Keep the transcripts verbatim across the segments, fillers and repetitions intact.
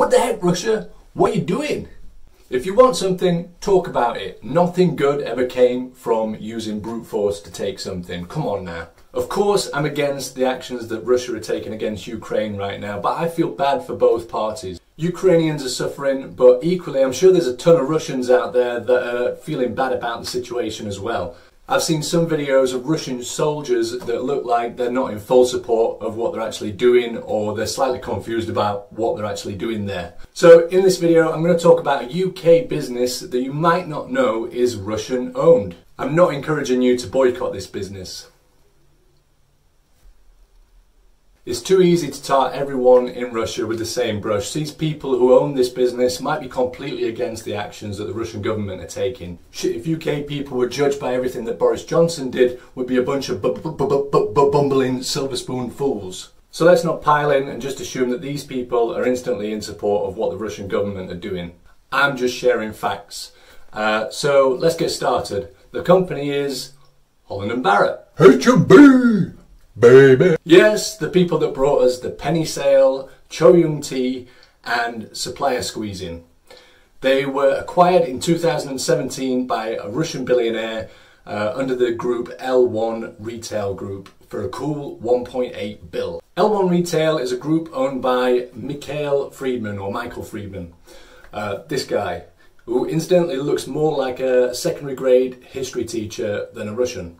What the heck, Russia? What are you doing? If you want something, talk about it. Nothing good ever came from using brute force to take something. Come on now. Of course, I'm against the actions that Russia are taking against Ukraine right now, but I feel bad for both parties. Ukrainians are suffering, but equally, I'm sure there's a ton of Russians out there that are feeling bad about the situation as well. I've seen some videos of Russian soldiers that look like they're not in full support of what they're actually doing, or they're slightly confused about what they're actually doing there. So in this video, I'm going to talk about a U K business that you might not know is Russian owned. I'm not encouraging you to boycott this business. It's too easy to tar everyone in Russia with the same brush. These people who own this business might be completely against the actions that the Russian government are taking. Shit, if U K people were judged by everything that Boris Johnson did, we'd be a bunch of bumbling silver spoon fools. So let's not pile in and just assume that these people are instantly in support of what the Russian government are doing. I'm just sharing facts. Uh, so let's get started. The company is Holland and Barrett. H and B! Baby. Yes, the people that brought us the penny sale, Choyum tea and supplier squeezing. They were acquired in two thousand seventeen by a Russian billionaire uh, under the group L one Retail Group for a cool one point eight bill. L one Retail is a group owned by Mikhail Fridman, or Michael Friedman. Uh, this guy, who incidentally looks more like a secondary grade history teacher than a Russian.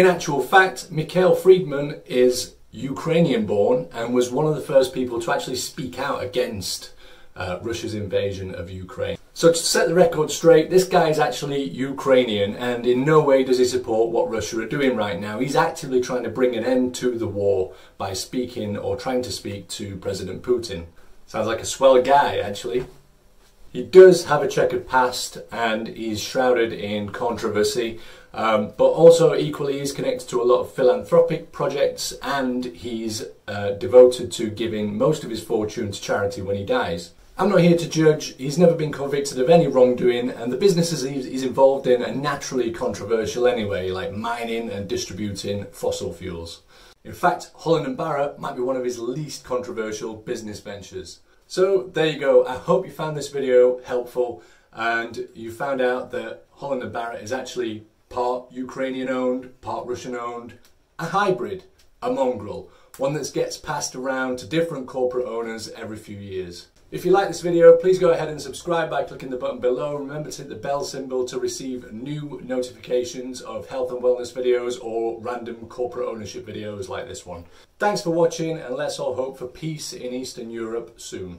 In actual fact, Mikhail Fridman is Ukrainian born and was one of the first people to actually speak out against uh, Russia's invasion of Ukraine. So to set the record straight, this guy is actually Ukrainian and in no way does he support what Russia are doing right now. He's actively trying to bring an end to the war by speaking or trying to speak to President Putin. Sounds like a swell guy, actually. He does have a checkered past and he's shrouded in controversy, um, but also equally he's connected to a lot of philanthropic projects and he's uh, devoted to giving most of his fortune to charity when he dies. I'm not here to judge, he's never been convicted of any wrongdoing and the businesses he's involved in are naturally controversial anyway, like mining and distributing fossil fuels. In fact, Holland and Barrett might be one of his least controversial business ventures. So there you go, I hope you found this video helpful and you found out that Holland and Barrett is actually part Ukrainian owned, part Russian owned, a hybrid, a mongrel, one that gets passed around to different corporate owners every few years. If you like this video, please go ahead and subscribe by clicking the button below. Remember to hit the bell symbol to receive new notifications of health and wellness videos or random corporate ownership videos like this one. Thanks for watching and let's all hope for peace in Eastern Europe soon.